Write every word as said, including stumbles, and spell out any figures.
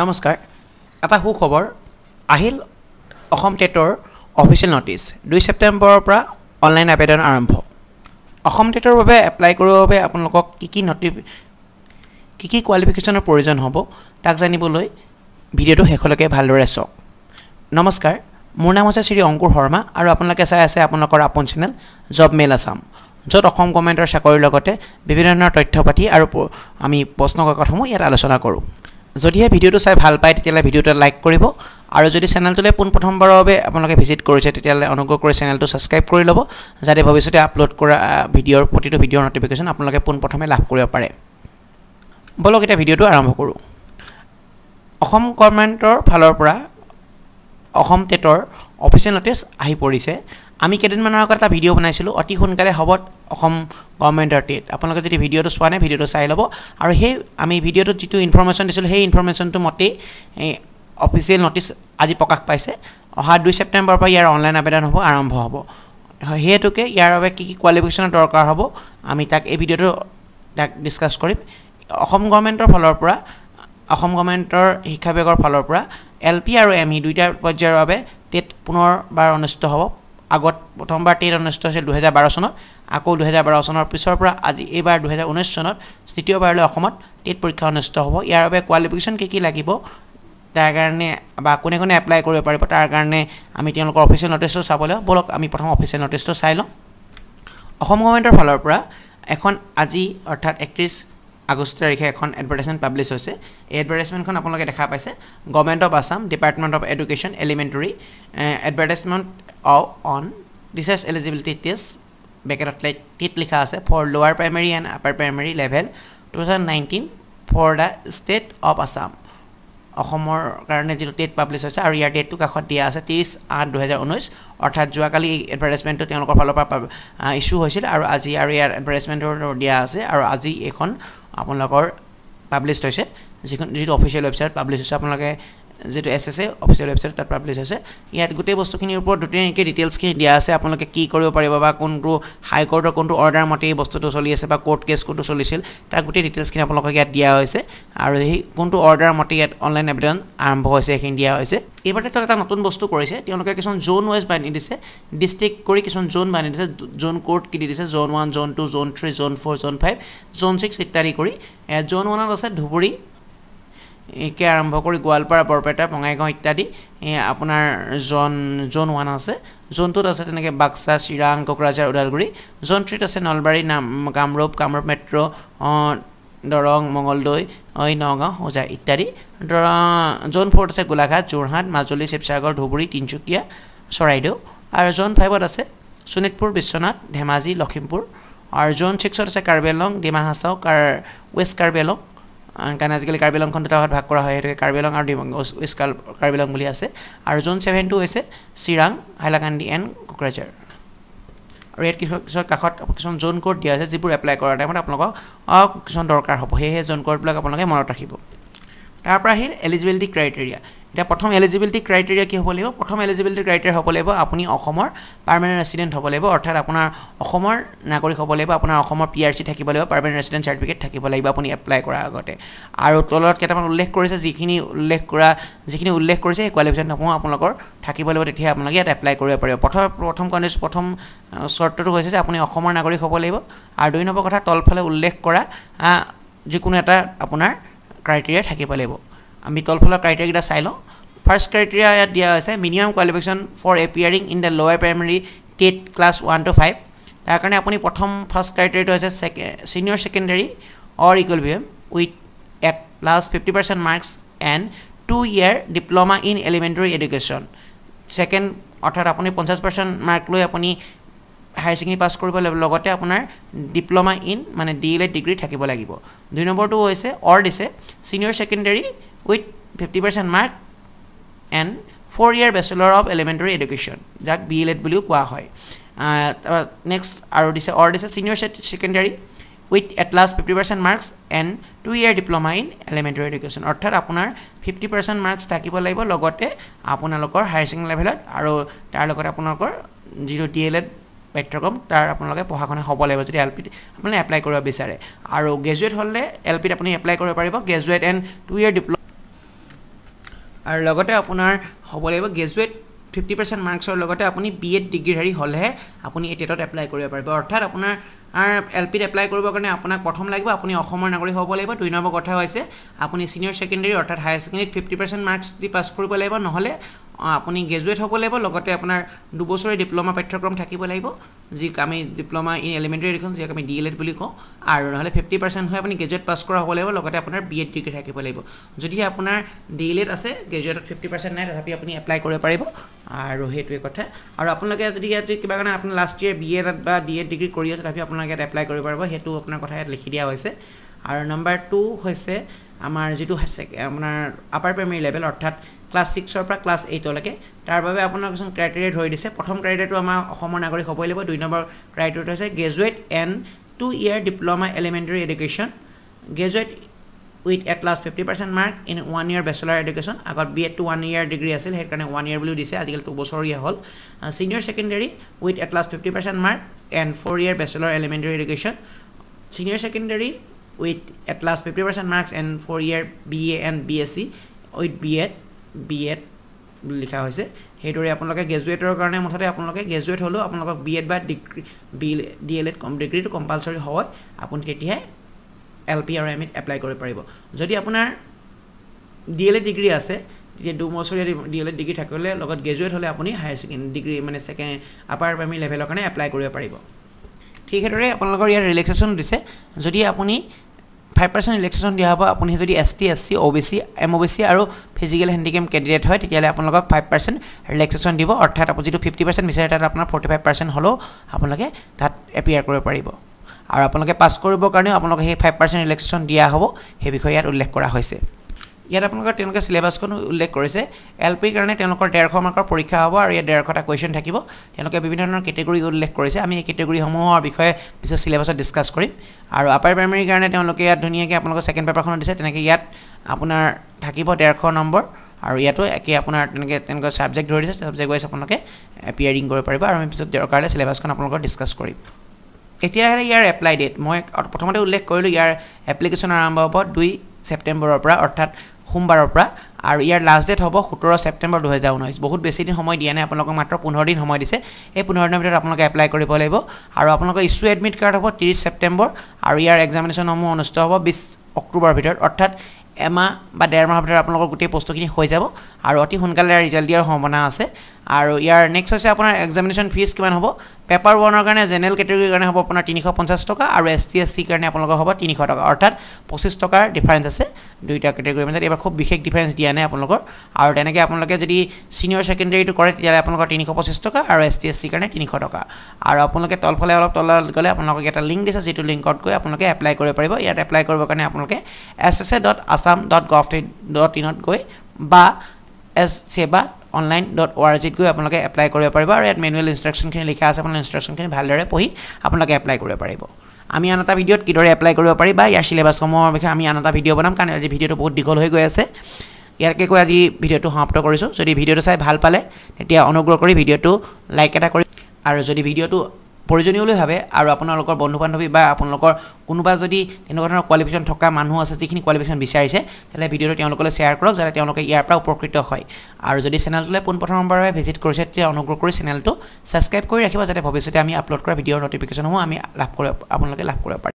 नमस्कार এটা হু খবৰ আহিল অসম টেটৰ অফিচিয়েল নটিচ দুই সেপ্টেম্বৰৰ পৰা অনলাইন আবেদন আৰম্ভ অসম টেটৰ বাবে এপ্লাই কৰাৰ বাবে আপোনালোকক কি কি নটি কি কি কোৱালিফিকেচনৰ প্ৰয়োজন হ'ব তাক জানিবলৈ ভিডিঅটো হেকলকে ভালদৰে চাওক নমস্কাৰ মোৰ নাম আছে শ্ৰী অঙ্কুৰ শৰ্মা আৰু আপোনালোকে চাই আছে আপোনালোকৰ আপোন চেনেল জব মেল আসাম য'ত অসম গভৰ্ণমেণ্টৰ চাকৰিৰ লগতে বিভিন্ন ধৰণৰ তথ্যপাতি আৰু আমি প্ৰশ্ন কাকতসমূহ ইয়াত আলোচনা কৰোঁ যদিহে ভিডিওটো চাই ভাল পায় তেতিয়ালে ভিডিওটো লাইক কৰিব আৰু যদি চেনেলটোলে পোনপ্ৰথমবাৰৰ বাবে আপোনালোকে ভিজিট কৰিছে তেতিয়ালে অনুগ্ৰহ কৰি চেনেলটো সাবস্ক্ৰাইব কৰি লব যাতে ভৱিষ্যতে আপলোড কৰা ভিডিওৰ প্ৰতিটো ভিডিওৰ নটিফিকেশন আপোনালোকে পোনপ্ৰথমে লাভ কৰিব পাৰে বলক এটা ভিডিওটো আৰম্ভ কৰোঁ অসম গভৰ্ণমেণ্টৰ ফালৰ পৰা অসম টেটৰ অফিচিয়েল নটিচ আহি পৰিছে আমি কেদিনমানৰ আগত এটা ভিডিও বনাইছিলো অতি সোনকালে হ'ব অসম গভৰ্ণমেণ্টৰ টেট আপোনালোকে যদি ভিডিওটো চোৱা নাই ভিডিওটো চাই ল'ব আৰু সেই আমি ভিডিওটো যেটো ইনফৰমেশন দিছিল সেই ইনফৰমেশনটো মতে অফিচিয়েল নটিচ আজি প্ৰকাশ পাইছে অহা দুই সেপ্টেম্বৰৰ পৰা ইয়াৰ অনলাইন আবেদন হ'ব আৰম্ভ হ'ব হেতুকে ইয়াৰ বাবে কি কি কোৱালিফিকেচনৰ দৰকাৰ হ'ব আমি তাক এই ভিডিওটো তাক ডিসকাস কৰিম অসম গভৰ্ণমেণ্টৰ ফালৰ পৰা অসম গভৰ্ণমেণ্টৰ শিক্ষা বিভাগৰ ফালৰ পৰা এলপি আৰু এমই দুইটা পৰ্যায়ৰ বাবে টেট পুনৰবাৰ অনুষ্ঠিত হ'ব আগত প্ৰথমবাৰ টেট অনুষ্ঠিত হৈছিল দুই হাজাৰ বাৰ চনত আকৌ দুই হাজাৰ বাৰ চনৰ পিছৰ পৰা আজি এবাৰ দুই হাজাৰ ঊনৈছ চনত তৃতীয়বাৰলৈ অসমত টেট পৰীক্ষা অনুষ্ঠিত হ'ব ইয়াৰ বাবে কোৱালিফিকেচন কি কি লাগিব তাৰ কাৰণে বা কোনে কোনে এপ্লাই কৰিব পাৰিব তাৰ কাৰণে আমি তেওঁলোকৰ অফিচিয়েল নটিচটো চাবলৈ বলক আমি প্ৰথম অফিচিয়েল নটিচটো চাই লওঁ অসম গভৰ্ণমেণ্টৰ ফালৰ পৰা এখন আজি অৰ্থাৎ একত্ৰিছ আগষ্ট তাৰিখে এখন এডভাৰটাইজমেণ্ট পাব্লিছ হৈছে এই এডভাৰটাইজমেণ্টখন আপোনালোকে দেখা পাইছে government of Assam department of education elementary advertisement on teachers eligibility test ব্ৰেকেটত টেট লিখা আছে for lower primary and upper primary level two thousand nineteen for the state of Assam অসমৰ কাৰণে যিটো টেট পাব্লিছ হৈছে আৰু ইয়াৰ ডেটটো কাষত দিয়া আছে ত্ৰিছ আঠ দুহেজাৰ ঊনৈছ অৰ্থাৎ যোৱাকালি এই এডভাৰটাইজমেণ্টটো তেওঁলোকৰ ফালৰ পৰা ইছ্যু হৈছিল আৰু আজি আৰু ইয়াৰ এডভাৰটাইজমেণ্টটো দিয়া আছে আৰু আজি এইখন আপোনালোকৰ পাব্লিছ হৈছে যিখন যিটো অফিচিয়েল ৱেবছাইট পাব্লিছ হৈছে আপোনালোকে যেটো এসএসএ অফিচিয়াল ওয়েবসাইট তাত পাবলিশ হৈছে ইয়াত গোটেই বস্তুখিনিৰ ওপৰত দুটেনকে ডিটেইলছখিনি দিয়া আছে আপোনালোকে কি কৰিব পাৰিব বা কোনটো হাই কোৰ্টৰ কোনটো অৰ্ডাৰ মতে এই বস্তুটো চলি আছে বা কোৰ্ট কেছ কোনটো চলিছিল তাৰ গোটেই ডিটেইলছখিনি আপোনালোকক ইয়াত দিয়া হৈছে আৰু এই কোনটো অৰ্ডাৰ মতে ইয়াত অনলাইন আবেদন আৰম্ভ হৈছে এখিনি দিয়া হৈছে এইবাৰতে তো এটা নতুন বস্তু কৰিছে তেওঁলোকে কিছন জোন ওয়াইজ বানি দিছে ডিস্ট্ৰিক্ট কৰি কিছুমান জোন বানি দিছে জোন কোড কি দিছে জোন এক জোন দুই জোন তিনি জোন চাৰি জোন পাঁচ জোন ছয় ইত্যাদি কৰি জোন এক আছে ধুবুৰী একে আৰম্ভ কৰি গোৱালপাৰা বৰপেটা বঙাইগাঁও ইত্যাদি আপোনাৰ জন জন এক আছে জোনটোত আছে তেনেকে বাক্সা চিৰাং কোকৰাঝাৰ উদালগুৰি জন ত্ৰিত আছে নলবাৰী নাম কামৰূপ কামৰূপ মেট্ৰ' দৰং মঙলদৈ ঐ নগাঁও হোজা ইত্যাদি জন চাৰিত আছে গোলাঘাট যোৰহাট মাজুলী শিৱসাগৰ ধুবুৰী তিনিচুকীয়া চৰাইদেউ আৰু জন পাঁচত আছে শোণিতপুৰ বিশ্বনাথ ধেমাজি লখিমপুৰ আৰু জন ছয়ত আছে কাৰ্বি আংলং ডিমা হাছাও কাৰ ৱেষ্ট কাৰ্বি আংলং কাৰণ আজিকালি কাৰ্বি আংলংখন দুটা ভাগত ভাগ কৰা হয় সেইটোকে কাৰ্বি আংলং আৰু ৱেষ্ট কাৰ্বি আংলং বুলি আছে আৰু জন সাতটো হৈছে চিৰাং হাইলাকান্দি এণ্ড কোকৰাঝাৰ আৰু ইয়াত কিছু কিছু কাষত কিছুমান জন কোড দিয়া আছে যিবোৰ এপ্লাই কৰাৰ টাইমত আপোনালোকক কিছুমান দৰকাৰ হ'ব সেয়েহে জন কোডবিলাক আপোনালোকে মনত ৰাখিব তাৰপৰা আহিল এলিজিবিলিটি ক্ৰাইটেৰিয়া এটা প্ৰথম এলিজিবিলিটি ক্ৰাইটেৰিয়া কি হ'ব লাগিব প্ৰথম এলিজিবিলিটি ক্ৰাইটেৰিয়া হ'ব লাগিব আপুনি অসমৰ পাৰ্মানেণ্ট ৰেচিডেণ্ট হ'ব লাগিব অৰ্থাৎ আপোনাৰ অসমৰ নাগৰিক হ'ব লাগিব আপোনাৰ অসমৰ পি আৰ চি থাকিব লাগিব পাৰ্মানেণ্ট ৰেচিডেণ্ট চাৰ্টিফিকেট থাকিব লাগিব আপুনি এপ্লাই কৰাৰ আগতে আৰু তলত কেইটামান উল্লেখ কৰিছে যিখিনি উল্লেখ কৰা যিখিনি উল্লেখ কৰিছে সেই কোৱালিফিকেশ্যনসমূহ আপোনালোকৰ থাকিব লাগিব তেতিয়া আপোনালোকে ইয়াত এপ্লাই কৰিব পাৰিব প্ৰথম প্ৰথম কণ্ডিশ্যন প্ৰথম চৰ্তটো হৈছে যে আপুনি অসমৰ নাগৰিক হ'ব লাগিব আৰু দুই নম্বৰ কথা তলফালে উল্লেখ কৰা যিকোনো এটা আপোনাৰ ক্ৰাইটেৰিয়া থাকিব লাগিব আমি তলফালৰ ক্ৰাইটেৰিয়াকেইটা চাই লওঁ ফাৰ্ষ্ট ক্ৰাইটেৰিয়া ইয়াত দিয়া হৈছে minimum qualification for appearing in the lower primary TET class one to five তাৰ কাৰণে আপুনি প্ৰথম ফাৰ্ষ্ট ক্ৰাইটেৰিয়াটো হৈছে senior secondary or equal B M with at plus fifty percent marks and two year diploma in elementary education second অৰ্থাৎ আপুনি পঞ্চাছ percent mark লৈ আপুনি হায়াৰ ছেকেণ্ডেৰী পাছ কৰিব লাগিব লগতে আপোনাৰ ডিপ্ল'মা ইন মানে ডি এল এড ডিগ্ৰী থাকিব লাগিব দুই নম্বৰটো হৈছে অৰ দিছে senior secondary with fifty percent mark and four year bachelor of elementary education যাক বি এল এড বুলিও কোৱা হয় নেক্সট আৰু দিছে অৰ দিছে senior secondary with at last fifty percent marks and two year diploma in elementary education অৰ্থাৎ আপোনাৰ fifty percent marks থাকিব লাগিব লগতে আপোনালোকৰ হায়াৰ ছেকেণ্ডেৰী লেভেলত আৰু তাৰ লগতে আপোনালোকৰ যিটো ডি এল এড পাঠ্যক্ৰম তাৰ আপোনালোকে পঢ়া শুনা হ'ব লাগিব যদি এল পিত আপুনি এপ্লাই কৰিব বিচাৰে আৰু গ্ৰেজুৱেট হ'লে এল পিত আপুনি এপ্লাই কৰিব পাৰিব graduate and two year diploma और लगते अपना हम लगे ग्रेजुएट फिफ्टी पार्सेंट मार्क्सर लगते अपनी बी एड डिग्रीधारी हमें अपनी ए टेट एप्लाई कर अर्थात अपना एल पी एप्लाई करना प्रथम लगे अपनी नागरिक हम लगे दुई नम्बर कथा है अपनी सिनियर सेकेंडेरी अर्थात higher secondary fifty percent marks दी पास कर लगे ना अपनी ग्रेजुएट हम लगे अपना दुबसरे डिप्लोमा पाठ्यक्रम थको लगे जी आम डिप्लोमा इन एलिमेंटरी एडुकेशन जी आम डिएलएड भी कौं और ना फिफ्टी पार्सेंट हो अपनी ग्रेजुएट पास कर हम लगे अपना बी एड डिग्री थको लगे जदि अपना डिएलएड आसे ग्रेजुएट फिफ्टी पार्सेंट ना तथापि अपनी एप्लाई कर कथा और अपने जी क्या अपना last year B Ed D Ed degree तथापि अपना इतना एप्लाई कर कथा इतना लिखी दिया और नम्बर टू है आमार जी अपना आपार प्राइमेरी लेवल अर्थात क्लास सिक्सर पर क्लास एट लगे तार अपना किसान क्राइटेरिया धरि दिसे प्रथम क्राइटेरिया आम नागरिक हम लगे दुई नम्बर क्राइटेरिया है graduate and two year diploma elementary education graduate with a class fifty percent mark in one year bachelor education आगत B Ed to one year degree आसिल हेरकाने वन इयर बुलियो दिसे आजिकल तो बछरिया हल senior secondary with a class fifty percent mark and four year bachelor elementary education senior secondary with at last fifty percent marks and four year B A and B S c with B Ed B Ed लिखा होइसे हेडरे आपनलके ग्रेजुएटर कारणे मुठते आपनलके graduate होलो आपनलक B Ed बा डिग्री D L Ed कम डिग्री तो कंपलसरी होय आपुन तेतिया L P or M Ed apply करे पारिबो जदि आपनार D L Ed डिग्री आसे जे दु बछरिया D L Ed डिग्री थाकले लगत ग्रेजुएट होले आपुनी हायर सेकेंडरी डिग्री माने सेकेंड अपर प्राइमरी लेवल कारणे एप्लाई करे पारिबो ठीक हेडरे आपनलकर यार रिलैक्सेशन दिसे जदि आपुनी फाइव पार्सेंट रिलेक्सेशन दिया हम अपनी जो S T S C O B C M O B C और फिजिकल हेन्डिकेम कैंडिडेट है तेल आप फाइव पार्सेंट रिलेक्सेशन दी अर्थात अपनी जी फिफ्टी पार्सेंट विचार तक अपना फोर्टी फाइव पार्सेंट हमें अपने तक एपियर कर पार और अपने पास करें फाइव पार्सेंट रिलेक्सेशन दिया हम सभी विषय इतना उल्लेख कर इतना अपने सिलेबास उल्लेख करें एल पी कारण डेढ़श मार्कर परीक्षा हम और डेढ़शा क्वेश्चन थको विभिन्न धरण कैटेगरी उल्लेख करें आम ये कैटेगरी समूह विषय पीछे सिलेबास डिस्कस कर आपार प्राइमरी कारण धुनिया अपने सेकेंड पेपारखन दिशा इतना अपना थको डेढ़श नम्बर और इतो एक अपना सबजेक्ट धरी दिशा सबजेक्ट वाइज अपने एपियरिंग कर पीछे दरकार सिलेबास अपने डिस्कस कर केতিয়া হলে ইয়াৰ এপ্লাই ডেট মই প্ৰথমতে উল্লেখ কৰিলো ইয়াৰ এপ্লিকেশ্যন আৰম্ভ হ'ব দুই ছেপ্টেম্বৰৰ পৰা অৰ্থাৎ সোমবাৰৰ পৰা আৰু ইয়াৰ লাষ্ট ডেট হ'ব সোতৰ ছেপ্টেম্বৰ দুহেজাৰ ঊনৈছ বহুত বেছি দিন সময় দিয়া নাই আপোনালোকক মাত্ৰ পোন্ধৰ দিন সময় দিছে এই পোন্ধৰ দিনৰ ভিতৰত আপোনালোকে এপ্লাই কৰিব লাগিব আৰু আপোনালোকৰ ইস্যু এডমিট কাৰ্ড হ'ব ত্ৰিছ ছেপ্টেম্বৰ আৰু ইয়াৰ এক্সামিনেশ্যন সমূহ অনুষ্ঠিত হ'ব বিছ অক্টোবৰৰ ভিতৰত অৰ্থাৎ এমাহ বা ডেৰ মাহৰ ভিতৰত আপোনালোকৰ গোটেই বস্তুখিনি হৈ যাব আৰু অতি সোনকালে ৰিজাল্ট দিয়াৰ সম্ভাৱনা আছে और यार नेक्स्ट होइसे आपनार एग्जामिनेशन फीस किमान हबो पेपर वनर कारणे जेनेरल कैटेगरी कारणे हबो आपनार তিনিশ পঞ্চাছ टका और एस टी एस सी कारणे आपनलोक हबो তিনিশ टका अर्थात পঁচিছ टकार डिफरेंस आछे दुइटा कैटेगरी मध्ये एबार खूब विशेष डिफरेंस दिया नाइ आपनलोकर और तेनेके आपनलोके जदि सिनियर सेकेंडेरी तो करे तेतियाले आपनलोकर তিনিশ পঁচিছ टका और एस टी एस सी कारणे তিনিশ टका और आपनलोके तलफले अलप तलल गले आपनलोके एटा लिंक दिसे जेतु लिंकत गय आपनलोके एप्लाई करे पारिबो यात एप्लाई करब कारणे आपनलोके S S A dot Assam dot gov dot in ত गय बा एस Seva online dot O R G गई आपन एप्लाई कर मेनुअल इन्स्ट्रक्शन लिखा आस इन्स्ट्रक्शन भल्डे पढ़ी आपन एप्लाई कर आम आन एट भिडिओत किदरे एप्लाई कर पारि बा यार सिलेबाससमूहर विषय आम आन एट भिडिओ बनाम कारण आज भिडिओ बहुत दीघल हो गई आसे इयारके कै आज भिडिओ समाप्त करिसो जदि भिडिओ चाइ भाल पाले तेतिया अनुग्रह करि भिडिओ लाइक एटा करि आरो जदि भिडिओ प्रयोजनीय भावे और आपनलोकर बंधु बान्धवी बा आपनलोकर कोनोबा जदि तेनोधৰণৰ क्वालिफिकेशन थका मानुह आछे जिखिनि क्वालिफिकेशन बिचारिছে তেলে ভিডিওটো তেওঁলোকলৈ শ্বেয়াৰ কৰক যাতে তেওঁলোকে ইয়াৰ পৰা উপকৃত হয় আৰু যদি চেনেলটোলৈ পোনপ্ৰথমবাৰলৈ ভিজিট কৰিছে তেতিয়া অনুগ্ৰহ কৰি চেনেলটো সাবস্ক্ৰাইব কৰি ৰাখিব যাতে ভৱিষ্যতে আমি আপলোড কৰা ভিডিঅ'ৰ নটিফিকেশ্যনসমূহ আমি লাভ কৰিব আপোনালোকে লাভ কৰিব পাৰে।